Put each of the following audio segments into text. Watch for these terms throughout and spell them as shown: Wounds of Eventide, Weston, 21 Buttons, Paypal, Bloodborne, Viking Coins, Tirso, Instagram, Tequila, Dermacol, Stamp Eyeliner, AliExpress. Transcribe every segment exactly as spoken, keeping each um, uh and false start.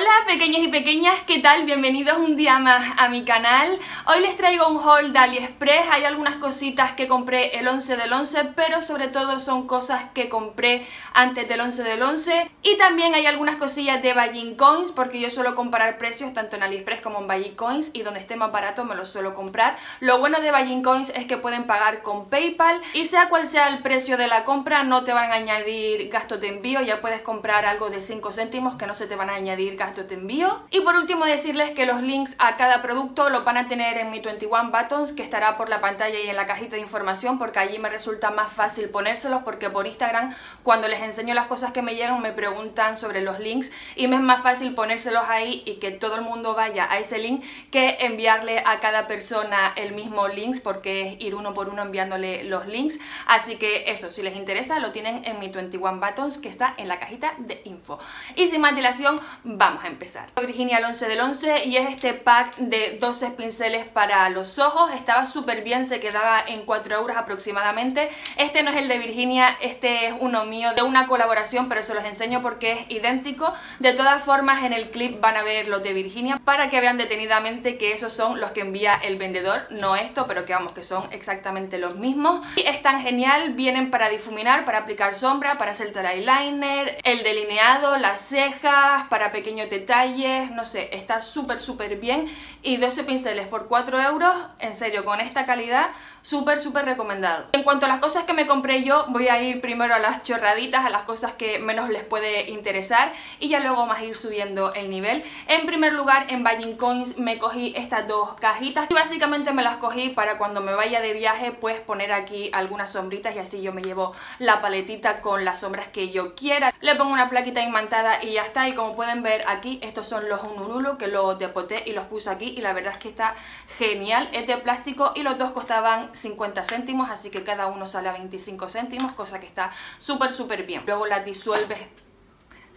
Hola pequeños y pequeñas, ¿qué tal? Bienvenidos un día más a mi canal. Hoy les traigo un haul de AliExpress. Hay algunas cositas que compré el once del once, pero sobre todo son cosas que compré antes del once del once. Y también hay algunas cosillas de Viking Coins, porque yo suelo comparar precios tanto en AliExpress como en Viking Coins, y donde esté más barato me lo suelo comprar. Lo bueno de Viking Coins es que pueden pagar con Paypal, y sea cual sea el precio de la compra, no te van a añadir gastos de envío. Ya puedes comprar algo de cinco céntimos que no se te van a añadir gastos de envío. Y por último decirles que los links a cada producto los van a tener en mi veintiuno Buttons, que estará por la pantalla y en la cajita de información, porque allí me resulta más fácil ponérselos, porque por Instagram cuando les enseño las cosas que me llegan me preguntan sobre los links y me es más fácil ponérselos ahí y que todo el mundo vaya a ese link que enviarle a cada persona el mismo link, porque es ir uno por uno enviándole los links. Así que eso, si les interesa lo tienen en mi veintiuno Buttons, que está en la cajita de info. Y sin más dilación, vamos Vamos a empezar. Virginia, el once del once, y es este pack de doce pinceles para los ojos. Estaba súper bien, se quedaba en cuatro euros aproximadamente. Este no es el de Virginia, este es uno mío de una colaboración, pero se los enseño porque es idéntico. De todas formas, en el clip van a ver los de Virginia para que vean detenidamente que esos son los que envía el vendedor, no esto, pero que vamos, que son exactamente los mismos. Y están genial, vienen para difuminar, para aplicar sombra, para hacer el eyeliner, el delineado, las cejas, para pequeños detalles, no sé, está súper súper bien. Y doce pinceles por cuatro euros, en serio, con esta calidad, súper súper recomendado. En cuanto a las cosas que me compré yo, voy a ir primero a las chorraditas, a las cosas que menos les puede interesar, y ya luego más ir subiendo el nivel. En primer lugar, en Viking Coins me cogí estas dos cajitas, y básicamente me las cogí para cuando me vaya de viaje, pues poner aquí algunas sombritas, y así yo me llevo la paletita con las sombras que yo quiera, le pongo una plaquita imantada y ya está. Y como pueden ver aquí, estos son los Unurulo, que los depoté y los puse aquí, y la verdad es que está genial. Es de plástico y los dos costaban cincuenta céntimos, así que cada uno sale a veinticinco céntimos, cosa que está súper súper bien. Luego las disuelves.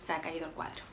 Se ha caído el cuadro.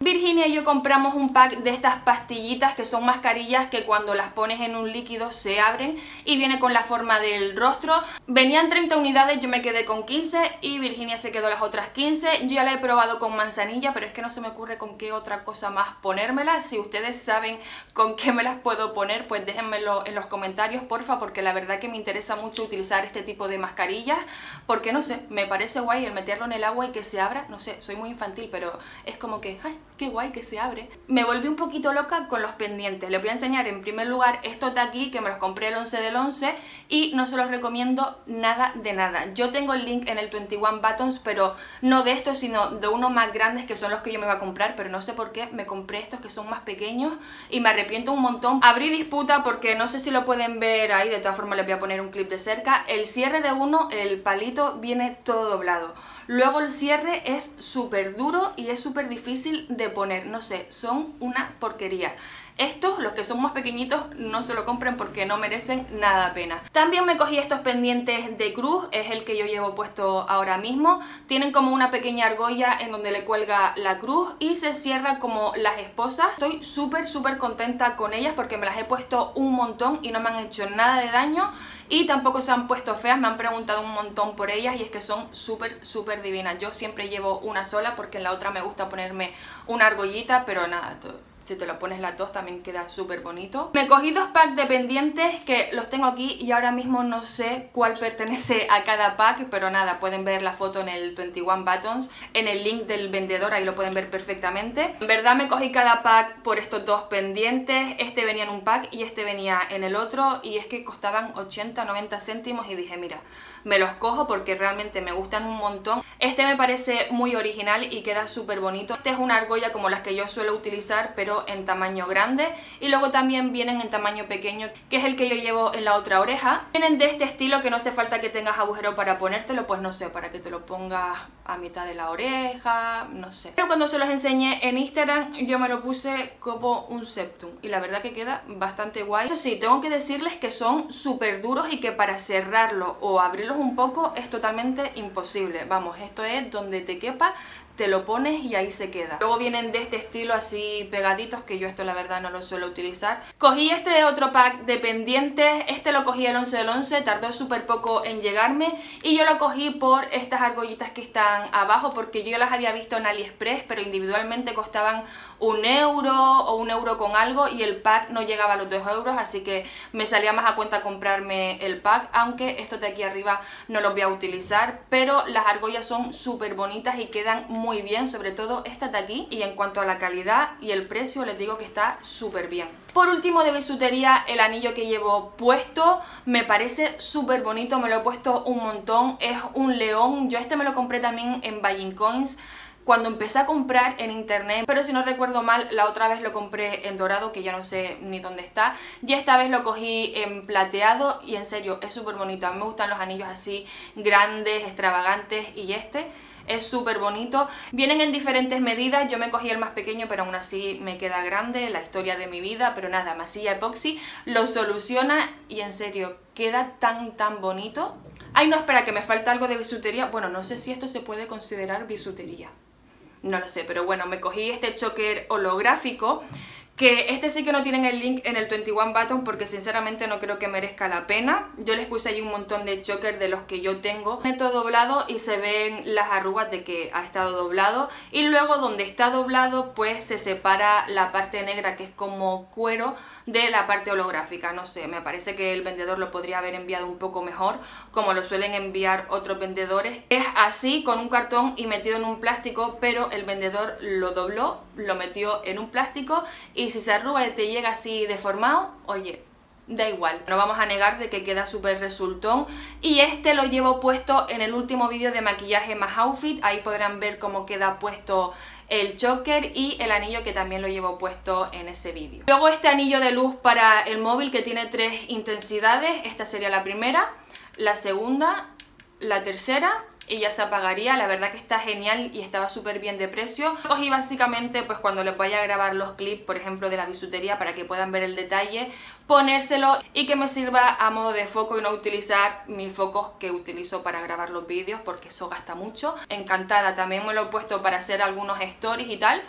Virginia y yo compramos un pack de estas pastillitas que son mascarillas que cuando las pones en un líquido se abren, y viene con la forma del rostro. Venían treinta unidades, yo me quedé con quince y Virginia se quedó las otras quince. Yo ya la he probado con manzanilla, pero es que no se me ocurre con qué otra cosa más ponérmela. Si ustedes saben con qué me las puedo poner, pues déjenmelo en los comentarios, porfa, porque la verdad que me interesa mucho utilizar este tipo de mascarillas, porque no sé, me parece guay el meterlo en el agua y que se abra. No sé, soy muy infantil, pero es como que, ay, qué guay que se abre. Me volví un poquito loca con los pendientes. Les voy a enseñar en primer lugar estos de aquí, que me los compré el once del once y no se los recomiendo nada de nada. Yo tengo el link en el veintiuno Buttons, pero no de estos, sino de unos más grandes, que son los que yo me iba a comprar, pero no sé por qué me compré estos que son más pequeños y me arrepiento un montón. Abrí disputa porque no sé si lo pueden ver ahí, de todas formas les voy a poner un clip de cerca. El cierre de uno, el palito, viene todo doblado. Luego el cierre es súper duro y es súper difícil de poner, no sé, son una porquería. Estos, los que son más pequeñitos, no se lo compren porque no merecen nada la pena. También me cogí estos pendientes de cruz, es el que yo llevo puesto ahora mismo. Tienen como una pequeña argolla en donde le cuelga la cruz y se cierra como las esposas. Estoy súper súper contenta con ellas porque me las he puesto un montón y no me han hecho nada de daño, y tampoco se han puesto feas, me han preguntado un montón por ellas, y es que son súper súper divinas. Yo siempre llevo una sola porque en la otra me gusta ponerme una argollita, pero nada, todo. Si te lo pones las dos también queda súper bonito. Me cogí dos packs de pendientes que los tengo aquí y ahora mismo no sé cuál pertenece a cada pack, pero nada, pueden ver la foto en el veintiuno Buttons, en el link del vendedor, ahí lo pueden ver perfectamente. En verdad me cogí cada pack por estos dos pendientes. Este venía en un pack y este venía en el otro, y es que costaban ochenta, noventa céntimos y dije, mira, me los cojo porque realmente me gustan un montón. Este me parece muy original y queda súper bonito. Este es una argolla como las que yo suelo utilizar, pero en tamaño grande, y luego también vienen en tamaño pequeño, que es el que yo llevo en la otra oreja. Vienen de este estilo que no hace falta que tengas agujero para ponértelo, pues no sé, para que te lo pongas a mitad de la oreja, no sé. Pero cuando se los enseñé en Instagram yo me lo puse como un septum y la verdad que queda bastante guay. Eso sí, tengo que decirles que son súper duros y que para cerrarlos o abrirlos un poco es totalmente imposible. Vamos, esto es donde te quepa, te lo pones y ahí se queda. Luego vienen de este estilo así pegaditos, que yo esto la verdad no lo suelo utilizar. Cogí este otro pack de pendientes, este lo cogí el once del once, tardó súper poco en llegarme y yo lo cogí por estas argollitas que están abajo porque yo las había visto en AliExpress, pero individualmente costaban un euro o un euro con algo y el pack no llegaba a los dos euros, así que me salía más a cuenta comprarme el pack, aunque estos de aquí arriba no los voy a utilizar, pero las argollas son súper bonitas y quedan muy bien, sobre todo estas de aquí, y en cuanto a la calidad y el precio les digo que está súper bien. Por último de bisutería, el anillo que llevo puesto me parece súper bonito, me lo he puesto un montón, es un león, yo este me lo compré también en Viking Coins cuando empecé a comprar en internet, pero si no recuerdo mal la otra vez lo compré en dorado, que ya no sé ni dónde está, y esta vez lo cogí en plateado y en serio es súper bonito. A mí me gustan los anillos así grandes, extravagantes, y este es súper bonito. Vienen en diferentes medidas, yo me cogí el más pequeño pero aún así me queda grande, la historia de mi vida, pero nada, masilla epoxi lo soluciona y en serio queda tan tan bonito. Ay no, espera, que me falta algo de bisutería. Bueno, no sé si esto se puede considerar bisutería, no lo sé, pero bueno, me cogí este choker holográfico, que este sí que no tienen el link en el veintiuno Buttons porque sinceramente no creo que merezca la pena. Yo les puse allí un montón de chokers de los que yo tengo. Tiene todo doblado y se ven las arrugas de que ha estado doblado, y luego donde está doblado pues se separa la parte negra, que es como cuero, de la parte holográfica. No sé, me parece que el vendedor lo podría haber enviado un poco mejor, como lo suelen enviar otros vendedores. Es así, con un cartón y metido en un plástico, pero el vendedor lo dobló, lo metió en un plástico y Y si se arruga y te llega así deformado, oye, da igual. No vamos a negar de que queda súper resultón. Y este lo llevo puesto en el último vídeo de maquillaje más outfit. Ahí podrán ver cómo queda puesto el choker y el anillo, que también lo llevo puesto en ese vídeo. Luego este anillo de luz para el móvil, que tiene tres intensidades. Esta sería la primera, la segunda, la tercera, y ya se apagaría. La verdad que está genial y estaba súper bien de precio. Lo cogí básicamente pues cuando les vaya a grabar los clips, por ejemplo, de la bisutería, para que puedan ver el detalle, ponérselo y que me sirva a modo de foco y no utilizar mis focos que utilizo para grabar los vídeos, porque eso gasta mucho. Encantada, también me lo he puesto para hacer algunos stories y tal,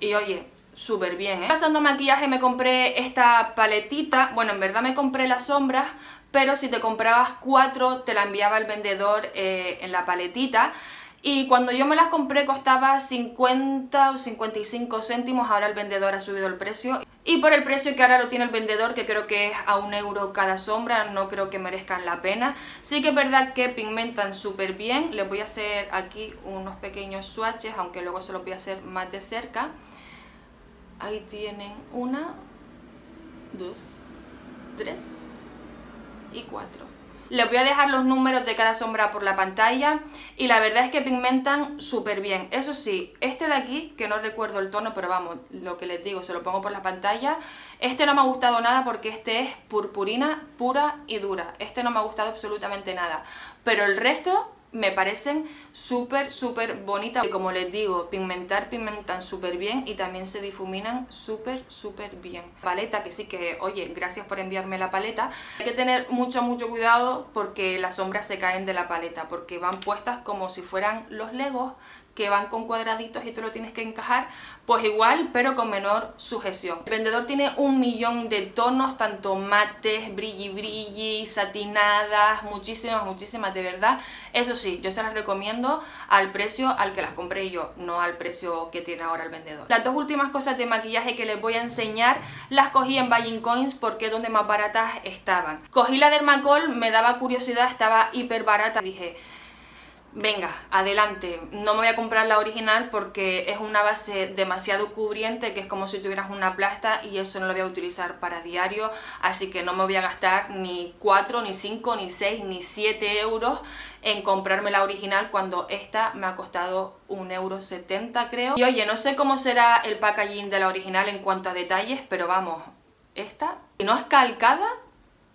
y oye, súper bien, ¿eh? Pasando a maquillaje, me compré esta paletita. Bueno, en verdad me compré las sombras, pero si te comprabas cuatro te la enviaba el vendedor eh, en la paletita, y cuando yo me las compré costaba cincuenta o cincuenta y cinco céntimos, ahora el vendedor ha subido el precio, y por el precio que ahora lo tiene el vendedor, que creo que es a un euro cada sombra, no creo que merezcan la pena. Sí que es verdad que pigmentan súper bien. Les voy a hacer aquí unos pequeños swatches, aunque luego se los voy a hacer más de cerca. Ahí tienen una, dos, tres y cuatro. Les voy a dejar los números de cada sombra por la pantalla, y la verdad es que pigmentan súper bien. Eso sí, este de aquí, que no recuerdo el tono, pero vamos, lo que les digo, se lo pongo por la pantalla. Este no me ha gustado nada porque este es purpurina pura y dura. Este no me ha gustado absolutamente nada, pero el resto me parecen súper, súper bonitas. Y como les digo, pigmentar, pigmentan súper bien, y también se difuminan súper, súper bien. Paleta, que sí que, oye, gracias por enviarme la paleta. Hay que tener mucho, mucho cuidado porque las sombras se caen de la paleta, porque van puestas como si fueran los Legos, que van con cuadraditos y tú lo tienes que encajar, pues igual, pero con menor sujeción. El vendedor tiene un millón de tonos, tanto mates, brilli brilli, satinadas, muchísimas, muchísimas, de verdad. Eso sí, yo se las recomiendo al precio al que las compré yo, no al precio que tiene ahora el vendedor. Las dos últimas cosas de maquillaje que les voy a enseñar las cogí en Buying Coins porque es donde más baratas estaban. Cogí la Dermacol, me daba curiosidad, estaba hiper barata, dije, venga, adelante, no me voy a comprar la original porque es una base demasiado cubriente, que es como si tuvieras una plasta, y eso no lo voy a utilizar para diario, así que no me voy a gastar ni cuatro, ni cinco, ni seis, ni siete euros en comprarme la original cuando esta me ha costado un euro setenta, creo. Y oye, no sé cómo será el packaging de la original en cuanto a detalles, pero vamos, esta, si no es calcada,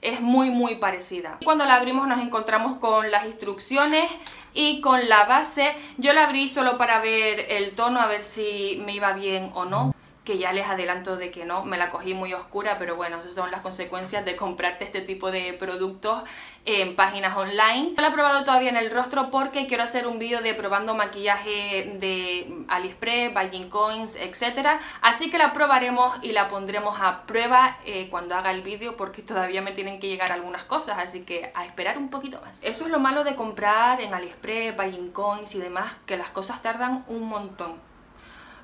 es muy muy parecida. Y cuando la abrimos nos encontramos con las instrucciones y con la base. Yo la abrí solo para ver el tono, a ver si me iba bien o no. que ya les adelanto de que no, me la cogí muy oscura, pero bueno, esas son las consecuencias de comprarte este tipo de productos en páginas online. No la he probado todavía en el rostro porque quiero hacer un vídeo de probando maquillaje de AliExpress, Viking Coins, etcétera. Así que la probaremos y la pondremos a prueba eh, cuando haga el vídeo, porque todavía me tienen que llegar algunas cosas, así que a esperar un poquito más. Eso es lo malo de comprar en AliExpress, Viking Coins y demás, que las cosas tardan un montón.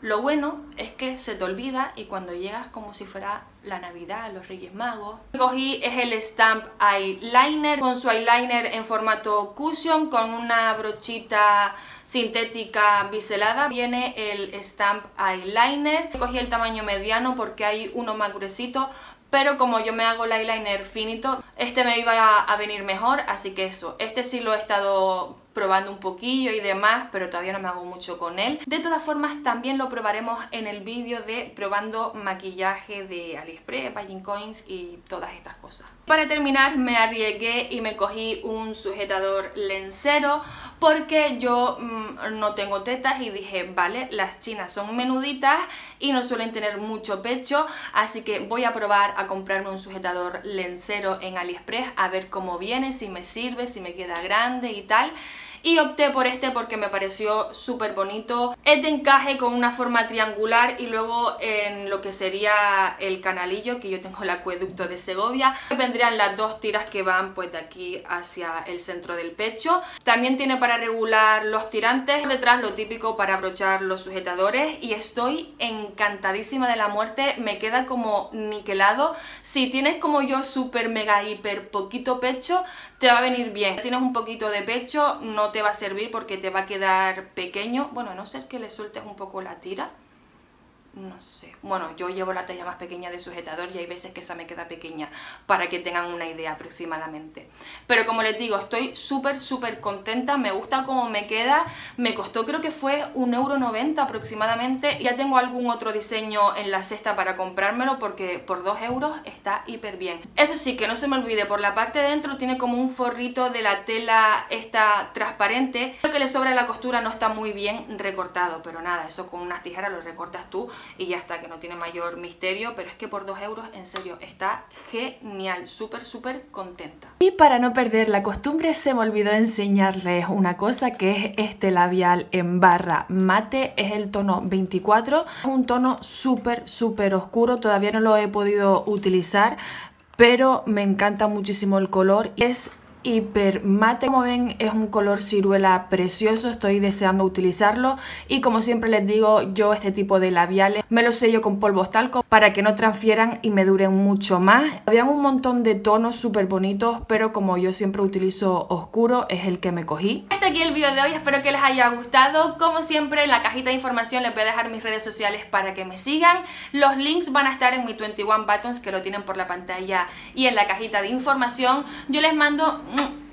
Lo bueno es que se te olvida y cuando llegas como si fuera la Navidad, los Reyes Magos. Lo que cogí es el Stamp Eyeliner, con su eyeliner en formato cushion, con una brochita sintética biselada. Viene el Stamp Eyeliner. Cogí el tamaño mediano porque hay uno más gruesito, pero como yo me hago el eyeliner finito, este me iba a venir mejor, así que eso. Este sí lo he estado probando un poquillo y demás, pero todavía no me hago mucho con él. De todas formas, también lo probaremos en el vídeo de probando maquillaje de AliExpress, Viking Coins y todas estas cosas. Para terminar, me arriesgué y me cogí un sujetador lencero porque yo mmm, no tengo tetas y dije, vale, las chinas son menuditas y no suelen tener mucho pecho, así que voy a probar a comprarme un sujetador lencero en AliExpress a ver cómo viene, si me sirve, si me queda grande y tal. Y opté por este porque me pareció súper bonito. Es de encaje con una forma triangular y luego en lo que sería el canalillo, que yo tengo el acueducto de Segovia, vendrían las dos tiras que van pues de aquí hacia el centro del pecho. También tiene para regular los tirantes. Por detrás lo típico para abrochar los sujetadores y estoy encantadísima de la muerte. Me queda como niquelado. Si tienes como yo súper mega hiper poquito pecho, te va a venir bien. Si tienes un poquito de pecho, no te va a servir porque te va a quedar pequeño. Bueno, a no ser que le sueltes un poco la tira. No sé. Bueno, yo llevo la talla más pequeña de sujetador y hay veces que esa me queda pequeña, para que tengan una idea aproximadamente. Pero como les digo, estoy súper, súper contenta. Me gusta cómo me queda. Me costó, creo que fue un euro noventa aproximadamente. Ya tengo algún otro diseño en la cesta para comprármelo porque por dos euros está hiper bien. Eso sí, que no se me olvide, por la parte de dentro tiene como un forrito de la tela esta transparente. Lo que le sobra la costura no está muy bien recortado, pero nada, eso con unas tijeras lo recortas tú y ya está, que no tiene mayor misterio, pero es que por dos euros, en serio, está genial, súper, súper contenta. Y para no perder la costumbre, se me olvidó enseñarles una cosa, que es este labial en barra mate, es el tono veinticuatro, es un tono súper, súper oscuro, todavía no lo he podido utilizar, pero me encanta muchísimo el color y es hiper mate. Como ven, es un color ciruela precioso, estoy deseando utilizarlo y como siempre les digo, yo este tipo de labiales me los sello con polvos talco para que no transfieran y me duren mucho más. Habían un montón de tonos súper bonitos, pero como yo siempre utilizo oscuro, es el que me cogí. Hasta aquí el vídeo de hoy, espero que les haya gustado. Como siempre, en la cajita de información les voy a dejar mis redes sociales para que me sigan. Los links van a estar en mi veintiuno Buttons, que lo tienen por la pantalla y en la cajita de información. Yo les mando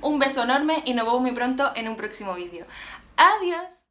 un beso enorme y nos vemos muy pronto en un próximo vídeo. ¡Adiós!